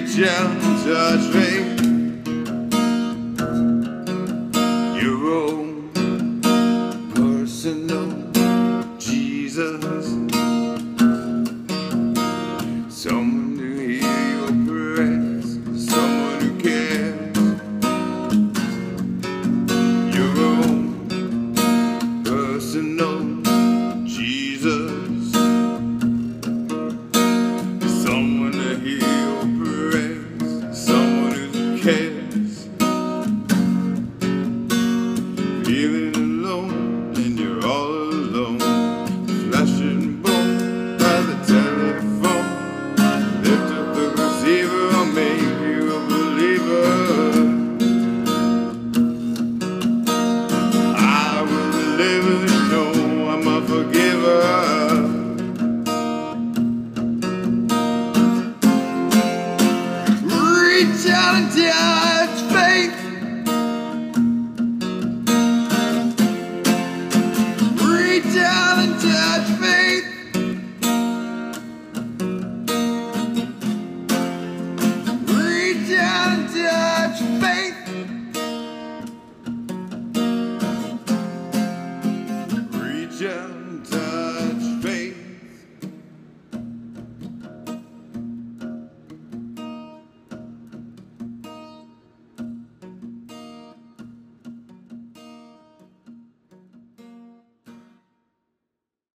reach out and touch me. Your own personal Jesus. Someone to hear your prayers, someone who cares. Your own personal Jesus. Someone to hear your prayers, someone who cares. Feeling alone and you're all alone. Flesh and bone by the telephone. Lift up the receiver, I'll make you a believer. I will deliver, no, I'm a forgiver. Challenge.